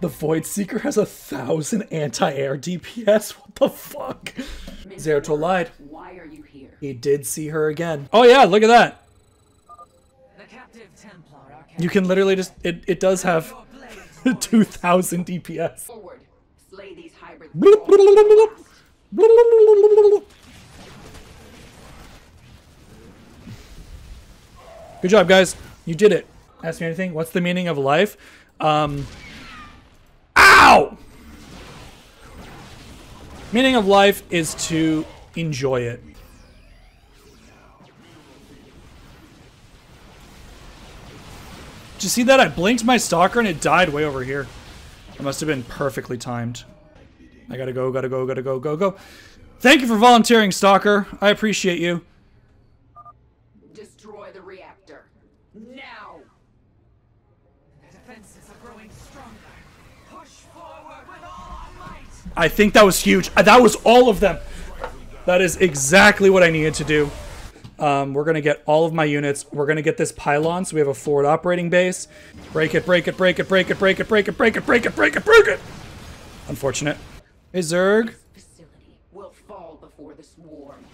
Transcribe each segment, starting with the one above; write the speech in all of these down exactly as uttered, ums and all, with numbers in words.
The Void Seeker has a thousand anti-air D P S. What the fuck? Zeratul lied. Why are you here? He did see her again. Oh yeah, look at that. The captive Templar, our captive. You can literally just it it does have two thousand D P S. Forward. Slay these hybrids. Good job, guys. You did it. Ask me anything. What's the meaning of life? Um Ow! Meaning of life is to enjoy it. Did you see that? I blinked my stalker and it died way over here. It must have been perfectly timed. I gotta go, gotta go, gotta go, go, go. Thank you for volunteering, stalker. I appreciate you. Destroy the reactor. Now! The defenses are growing stronger. Push forward with all our might! I think that was huge. That was all of them. That is exactly what I needed to do. Um, we're gonna get all of my units. We're gonna get this pylon, so we have a forward operating base. Break it, break it, break it, break it, break it, break it, break it, break it, break it, break it! Unfortunate. Hey, Zerg. This facility will fall before the swarm.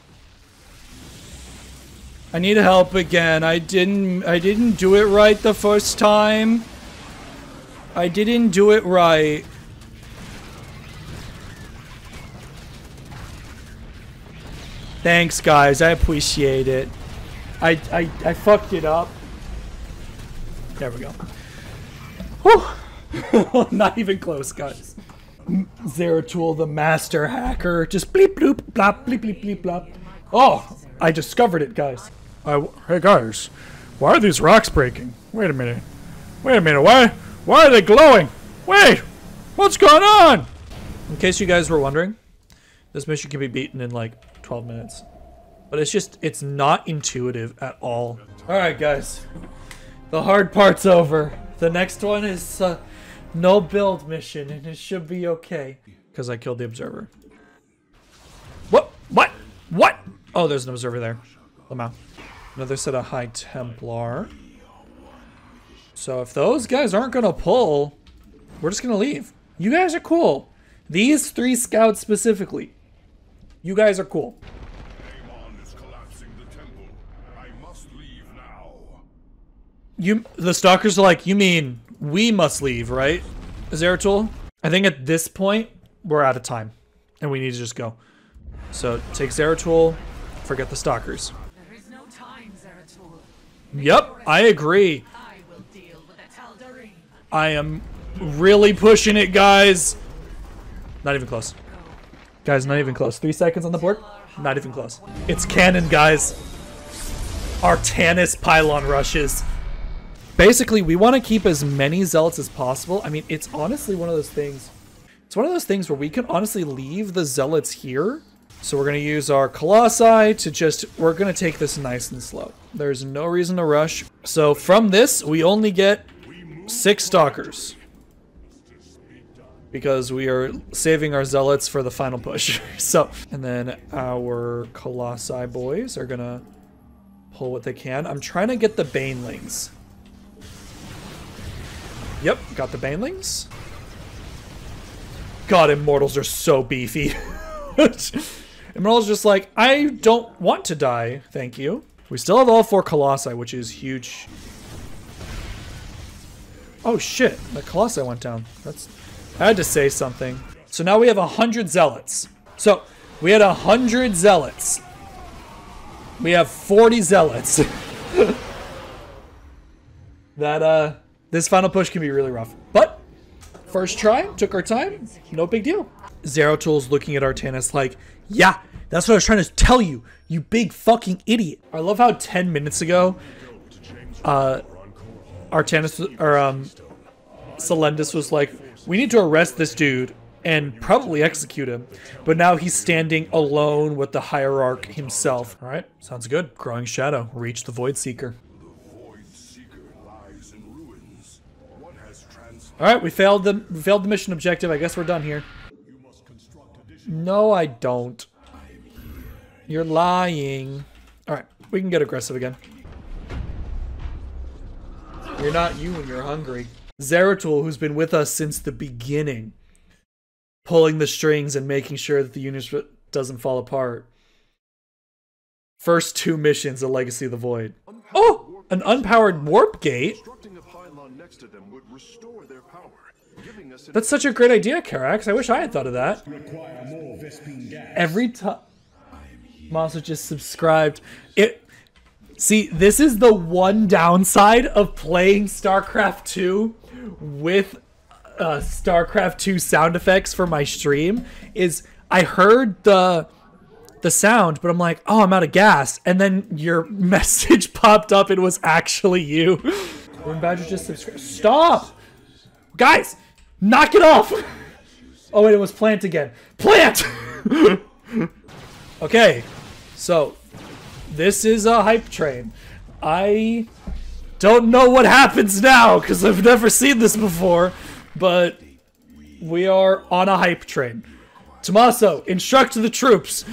I need help again. I didn't I didn't do it right the first time. I didn't do it right. Thanks, guys. I appreciate it. I I, I fucked it up. There we go. Whew. Not even close, guys. Zeratul, the master hacker, just bleep bloop blop bleep bleep bleep blop. Oh, I discovered it, guys. Uh, hey guys, why are these rocks breaking? Wait a minute. Wait a minute. Why? Why are they glowing? Wait, what's going on? In case you guys were wondering, this mission can be beaten in like twelve minutes, but it's just it's not intuitive at all. All right, guys, the hard part's over. The next one is. Uh, No build mission, and it should be okay. Because I killed the observer. What? What? What? Oh, there's an observer there. Lamau. Another set of high Templar. So if those guys aren't going to pull, we're just going to leave. You guys are cool. These three scouts specifically. You guys are cool. Amon is collapsing the temple. I must leave now. You, the stalkers are like, you mean... We must leave, right, Zeratul? I think at this point, we're out of time. And we need to just go. So, take Zeratul, forget the stalkers. There is no time, Zeratul. Yep, I agree. I will deal with the Tal'Darim. I am really pushing it, guys. Not even close. Guys, not even close. Three seconds on the board. Not even close. It's canon, guys. Artanis pylon rushes. Basically, we want to keep as many zealots as possible. I mean, it's honestly one of those things. It's one of those things where we can honestly leave the zealots here. So we're going to use our colossi to just... We're going to take this nice and slow. There's no reason to rush. So from this, we only get six stalkers. Because we are saving our zealots for the final push. So, and then our colossi boys are going to pull what they can. I'm trying to get the banelings. Yep, got the banelings. God, immortals are so beefy. Immortals just like, I don't want to die, thank you. We still have all four colossi, which is huge. Oh shit, the colossi went down. That's, I had to say something. So now we have a hundred zealots. So we had a hundred zealots. We have forty zealots. that uh. This final push can be really rough, but first try, took our time, no big deal. Zeratul's looking at Artanis like, yeah, that's what I was trying to tell you, you big fucking idiot. I love how ten minutes ago, uh, Artanis, or um, Salendis was like, we need to arrest this dude and probably execute him, but now he's standing alone with the hierarch himself. All right, sounds good. Growing Shadow, reach the Void Seeker. All right, we failed the we failed the mission objective. I guess we're done here. No, I don't. You're lying. All right, we can get aggressive again. You're not you when you're hungry. Zeratul, who's been with us since the beginning, pulling the strings and making sure that the unit doesn't fall apart. First two missions of Legacy of the Void. Oh! An unpowered warp gate? That's such a great idea, Karax. I wish I had thought of that. Every time... Monster just subscribed. It... See, this is the one downside of playing StarCraft two with uh, StarCraft two sound effects for my stream, is I heard the the sound, but I'm like, oh, I'm out of gas. And then your message popped up. It was actually you. When Badger just subscribed. Stop! Guys, knock it off! Oh, wait, it was plant again. Plant! Okay, so... this is a hype train. I don't know what happens now because I've never seen this before, but we are on a hype train. Tommaso, instruct the troops.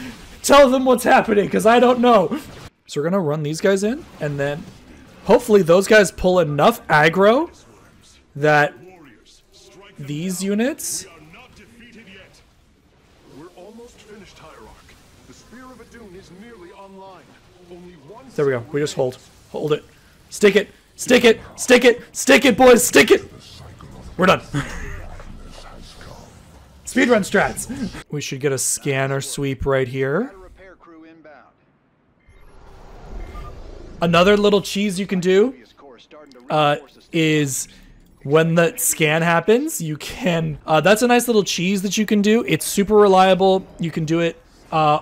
Tell them what's happening because I don't know. So we're going to run these guys in, and then hopefully those guys pull enough aggro that these units... There we go. We just hold. Hold it. Stick it. Stick it. Stick it. Stick it, boys. Stick it. We're done. Speedrun strats. We should get a scanner sweep right here. Another little cheese you can do uh, is when the scan happens, you can... Uh, that's a nice little cheese that you can do. It's super reliable. You can do it uh,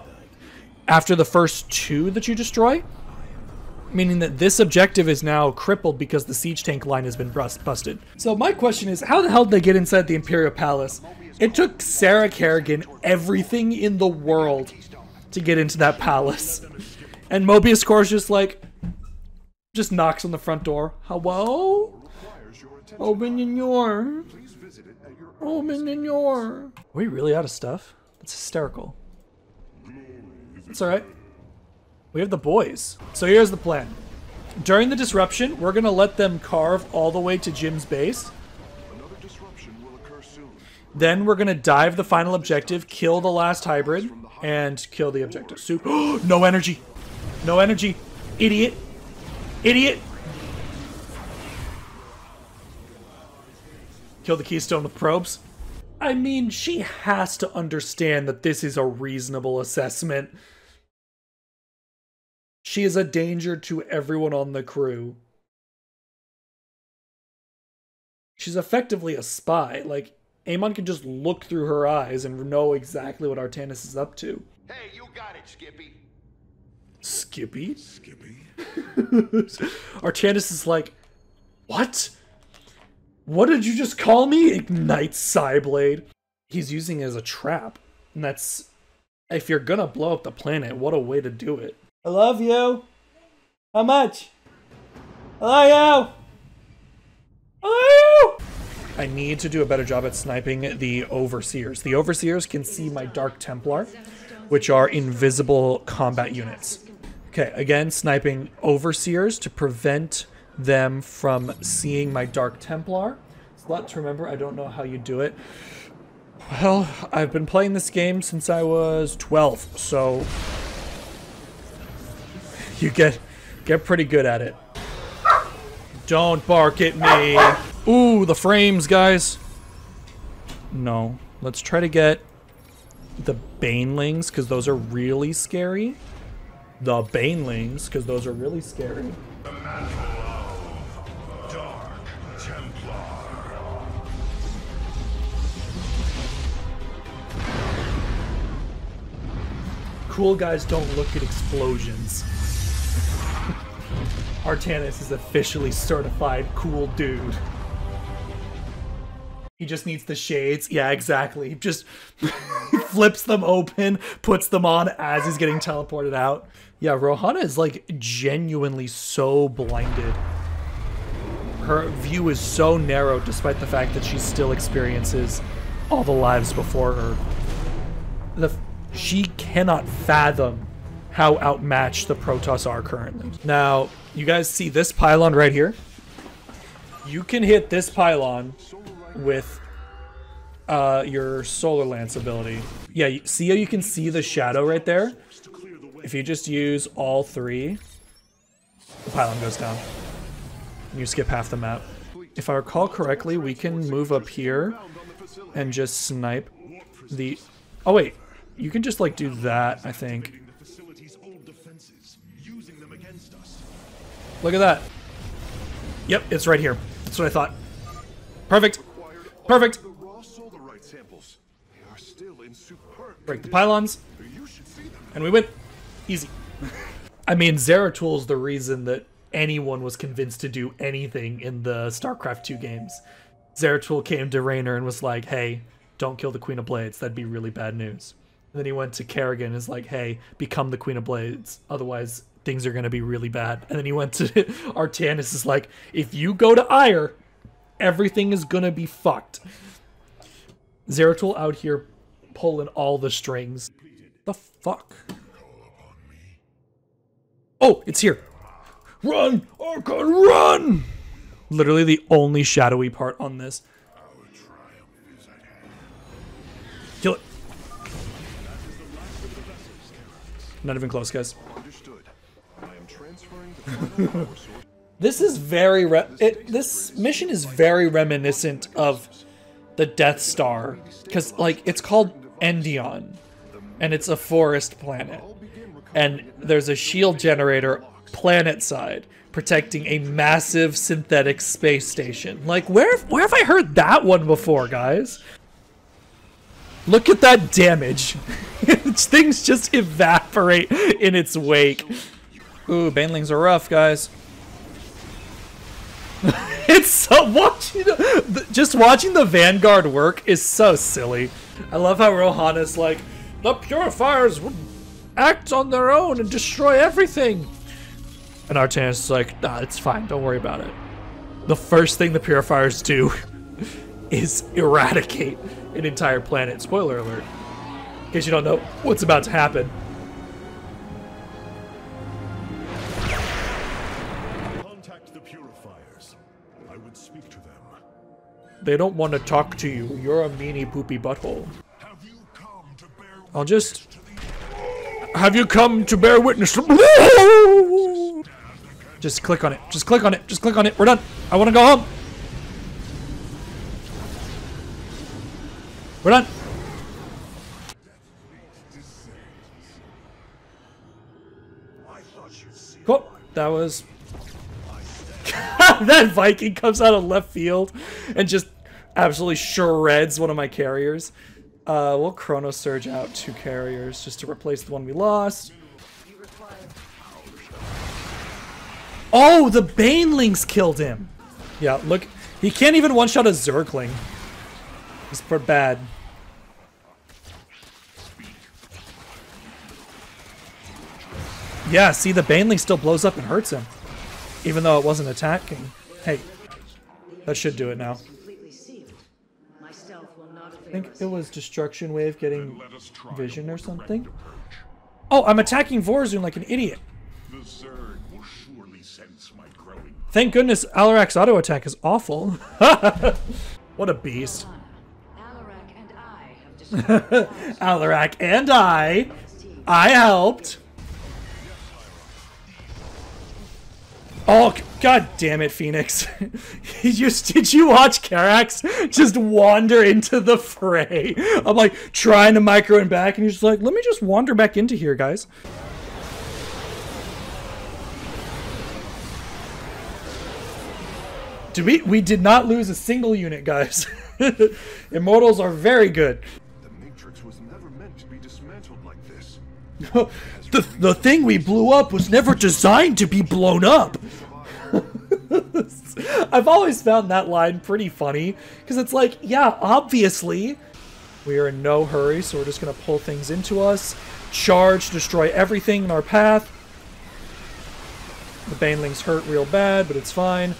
after the first two that you destroy. Meaning that this objective is now crippled because the siege tank line has been bust busted. So my question is, how the hell did they get inside the Imperial Palace? It took Sarah Kerrigan everything in the world to get into that palace. And Mobius Corps just like, just knocks on the front door. Hello? Open your... Open your... Are we really out of stuff? That's hysterical. It's alright. We have the boys. So here's the plan. During the disruption, we're going to let them carve all the way to Jim's base. Another disruption will occur soon. Then we're going to dive the final objective, kill the last hybrid, and kill the objective. Soup. No energy. No energy. Idiot. Idiot. Kill the keystone with probes. I mean, she has to understand that this is a reasonable assessment. She is a danger to everyone on the crew. She's effectively a spy. Like, Amon can just look through her eyes and know exactly what Artanis is up to. Hey, you got it, Skippy. Skippy? Skippy. Artanis is like, what? What did you just call me? Ignite Psyblade. He's using it as a trap. And that's... if you're gonna blow up the planet, what a way to do it. I love you. How much? I love you. I love you. I need to do a better job at sniping the Overseers. The Overseers can see my Dark Templar, which are invisible combat units. Okay, again, sniping Overseers to prevent them from seeing my Dark Templar. It's a lot to remember. I don't know how you do it. Well, I've been playing this game since I was twelve, so... You get get pretty good at it. Don't bark at me. Ooh, the frames, guys. No. Let's try to get the Banelings, because those are really scary. The Banelings, because those are really scary. The mantle of Dark Templar. Cool guys don't look at explosions. Artanis is officially certified cool dude. He just needs the shades. Yeah, exactly. He just flips them open, puts them on as he's getting teleported out. Yeah, Rohana is like genuinely so blinded. Her view is so narrow despite the fact that she still experiences all the lives before her. The, she cannot fathom how outmatched the Protoss are currently. Now, you guys see this pylon right here? You can hit this pylon with uh, your Solar Lance ability. Yeah, see how you can see the shadow right there? If you just use all three, the pylon goes down. And you skip half the map. If I recall correctly, we can move up here and just snipe the... Oh wait, you can just like do that, I think. Look at that. Yep, it's right here. That's what I thought. Perfect. Perfect. Break the pylons. And we win. Easy. I mean, Zeratul's the reason that anyone was convinced to do anything in the StarCraft two games. Zeratul came to Raynor and was like, hey, don't kill the Queen of Blades. That'd be really bad news. And then he went to Kerrigan and is like, hey, become the Queen of Blades. Otherwise... things are going to be really bad. And then he went to Artanis is like, if you go to Ire, everything is going to be fucked. Zeratul out here pulling all the strings. The fuck? Oh, it's here. Run, Archon, run! Literally the only shadowy part on this. Kill it. Not even close, guys. This is very re it, this mission is very reminiscent of the Death Star, because like it's called Endion and it's a forest planet and there's a shield generator planet side protecting a massive synthetic space station. Like where where have I heard that one before, guys? Look at that damage. Things just evaporate in its wake. Ooh, Banelings are rough, guys. It's so... watching the, just watching the Vanguard work is so silly. I love how Rohana's like, the Purifiers would act on their own and destroy everything. And Artanis is like, nah, it's fine. Don't worry about it. The first thing the Purifiers do is eradicate an entire planet. Spoiler alert. In case you don't know what's about to happen. They don't want to talk to you. You're a meanie poopy butthole. I'll just... Have you come to bear witness? Just click on it. Just click on it. Just click on it. We're done. I want to go home. We're done. Cool. That was... That Viking comes out of left field and just absolutely shreds one of my carriers. Uh, we'll Chrono Surge out two carriers just to replace the one we lost. Oh, the Banelings killed him. Yeah, look. He can't even one-shot a Zergling. It's pretty bad. Yeah, see, the Baneling still blows up and hurts him. Even though it wasn't attacking. Hey, that should do it now. I think it was Destruction Wave getting vision or something. Oh, I'm attacking Vorazun like an idiot. Thank goodness Alarak's auto attack is awful. What a beast. Alarak and I, I helped. Oh, god damn it, Phoenix. you, did you watch Karax just wander into the fray? I'm like trying to micro him back, and he's just like, let me just wander back into here, guys. Did we, we did not lose a single unit, guys. Immortals are very good. The Matrix was never meant to be dismantled like this. The, the thing we blew up was never designed to be blown up. I've always found that line pretty funny, because it's like, yeah, obviously. We are in no hurry, so we're just going to pull things into us, charge, destroy everything in our path. The Banelings hurt real bad, but it's fine.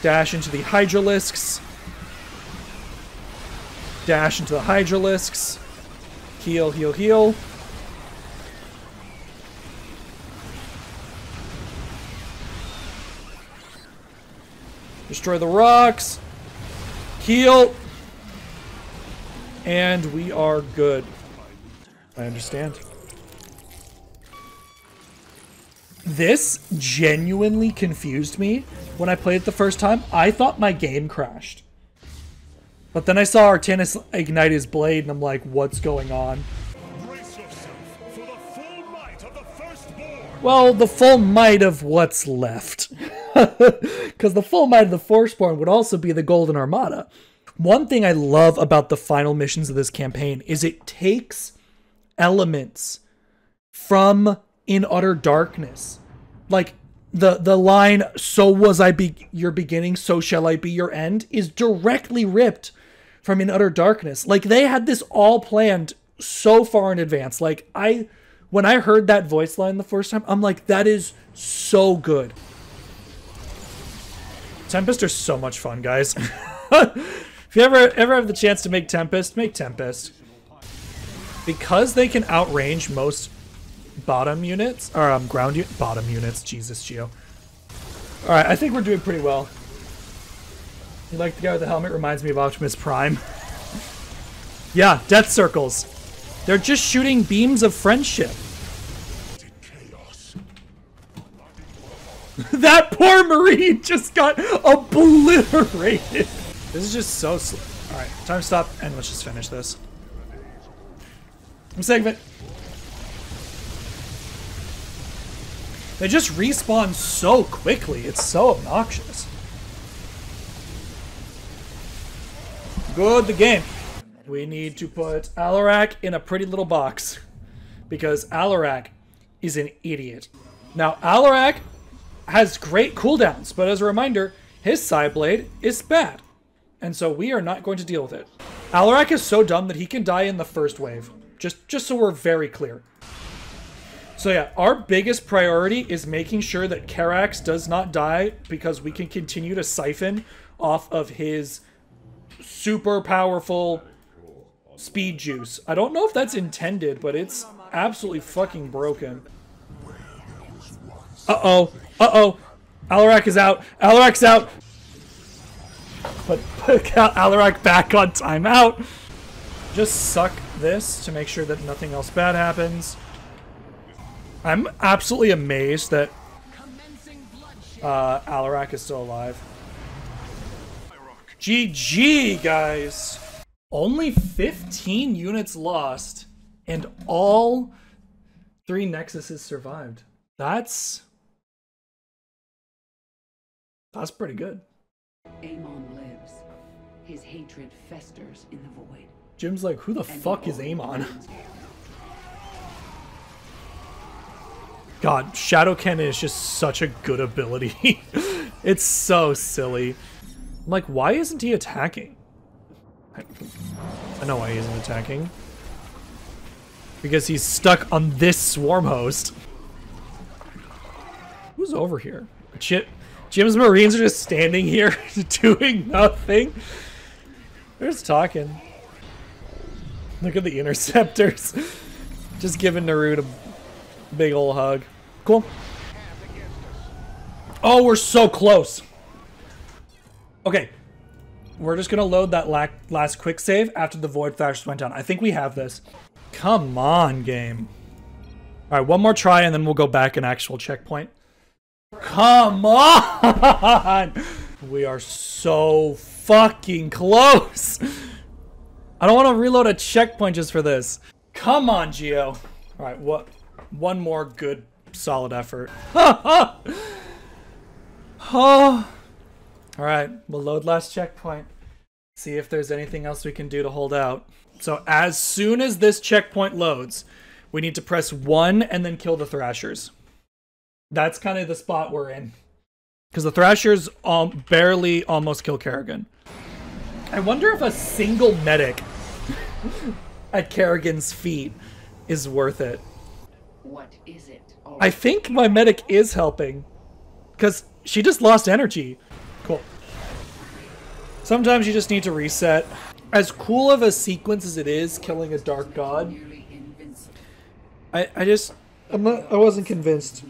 Dash into the Hydralisks. Dash into the Hydralisks. Heal, heal, heal. Destroy the rocks. Heal. And we are good. I understand. This genuinely confused me when I played it the first time. I thought my game crashed. But then I saw Artanis ignite his blade and I'm like, what's going on? Brace yourself for the full might of the firstborn. Well, the full might of what's left. Because the full might of the firstborn would also be the Golden Armada. One thing I love about the final missions of this campaign is it takes elements from In Utter Darkness. Like the the line, "So was I be your beginning, so shall I be your end," is directly ripped from In Utter Darkness. Like they had this all planned so far in advance. Like I when I heard that voice line the first time, I'm like, that is so good. Tempest are so much fun, guys. If you ever ever have the chance to make Tempest, make Tempest. Because they can outrange most bottom units, or um, ground unit, bottom units, Jesus, Geo. Alright, I think we're doing pretty well. You like the guy with the helmet? Reminds me of Optimus Prime. Yeah, death circles. They're just shooting beams of friendship. That poor Marine just got obliterated. This is just so slow. Alright, time to stop, and let's just finish this. I'm saving it. They just respawn so quickly. It's so obnoxious. Good, the game. We need to put Alarak in a pretty little box because Alarak is an idiot. Now, Alarak has great cooldowns, but as a reminder, his side blade is bad. And so we are not going to deal with it. Alarak is so dumb that he can die in the first wave. Just, just so we're very clear. So yeah, our biggest priority is making sure that Karax does not die because we can continue to siphon off of his super powerful speed juice. I don't know if that's intended, but it's absolutely fucking broken. Uh-oh. Uh-oh. Alarak is out. Alarak's out. But put Alarak back on timeout. Just suck this to make sure that nothing else bad happens. I'm absolutely amazed that uh, Alarak is still alive. G G, guys! Only fifteen units lost, and all three Nexuses survived. That's... That's pretty good. Amon lives. His hatred festers in the void. Jim's like, who the and fuck is Amon? God, Shadow Cannon is just such a good ability. It's so silly. I'm like, why isn't he attacking? I, I know why he isn't attacking. Because he's stuck on this swarm host. Who's over here? Jim, Jim's Marines are just standing here doing nothing. They're just talking. Look at the interceptors. Just giving Naruto a big ol' hug. Cool. Oh, we're so close. Okay. We're just going to load that last quick save after the Void Thrashers went down. I think we have this. Come on, game. All right, one more try, and then we'll go back an actual checkpoint. Come on! We are so fucking close. I don't want to reload a checkpoint just for this. Come on, Geo. All right, what? One more good, solid effort. Oh. Alright, we'll load last checkpoint. See if there's anything else we can do to hold out. So as soon as this checkpoint loads, we need to press one and then kill the Thrashers. That's kind of the spot we're in. Because the Thrashers um, barely almost kill Kerrigan. I wonder if a single medic at Kerrigan's feet is worth it. What is it? Oh. I think my medic is helping because she just lost energy. Cool. Sometimes you just need to reset. As cool of a sequence as it is, killing a dark god, I, I just, I'm not, I wasn't convinced.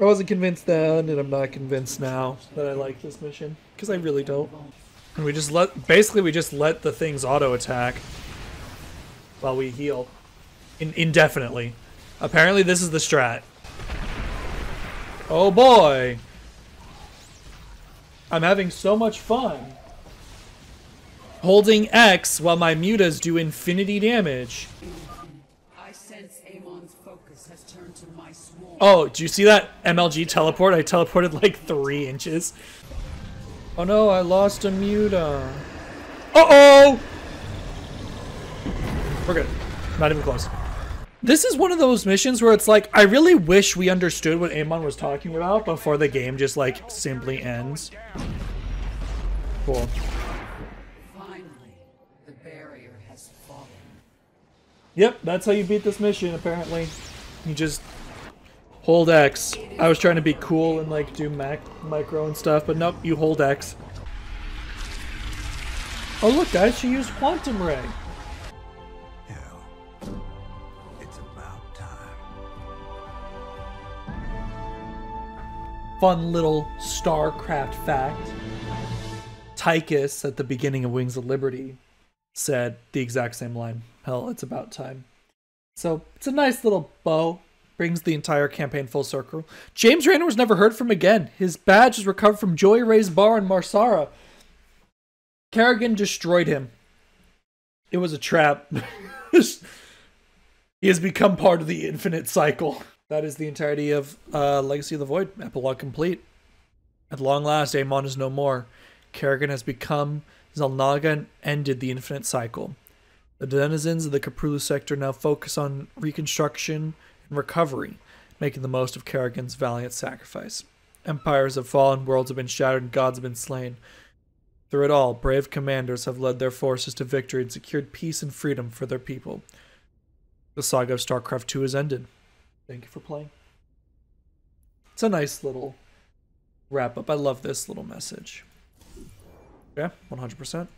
I wasn't convinced then, and I'm not convinced now that I like this mission. because I really don't. And we just let, basically we just let the things auto-attack while we heal. In indefinitely. Apparently this is the strat. Oh boy! I'm having so much fun. Holding X while my mutas do infinity damage. I sense Amon's focus has turned to my swarm. Oh, do you see that M L G teleport? I teleported like three inches. Oh no, I lost a muta. Uh-oh! We're good. Not even close. This is one of those missions where it's like, I really wish we understood what Amon was talking about before the game just like simply ends. Cool. Yep, that's how you beat this mission, apparently. You just hold X. I was trying to be cool and like do mac micro and stuff, but nope, you hold X. Oh look guys, she used Quantum Ray. Hell, it's about time. Fun little StarCraft fact. Tychus at the beginning of Wings of Liberty said the exact same line. Hell, it's about time. So it's a nice little bow. Brings the entire campaign full circle. James Raynor was never heard from again. His badge was recovered from Joey Ray's bar in Marsara. Kerrigan destroyed him. It was a trap. He has become part of the infinite cycle. That is the entirety of uh, Legacy of the Void. Epilogue complete. At long last, Amon is no more. Kerrigan has become Zelnaga and ended the infinite cycle. The denizens of the Caprulu sector now focus on reconstruction and recovery, making the most of Kerrigan's valiant sacrifice. Empires have fallen, worlds have been shattered, and gods have been slain. Through it all, brave commanders have led their forces to victory and secured peace and freedom for their people. The saga of StarCraft two is ended. Thank you for playing. It's a nice little wrap-up. I love this little message. Yeah, one hundred percent.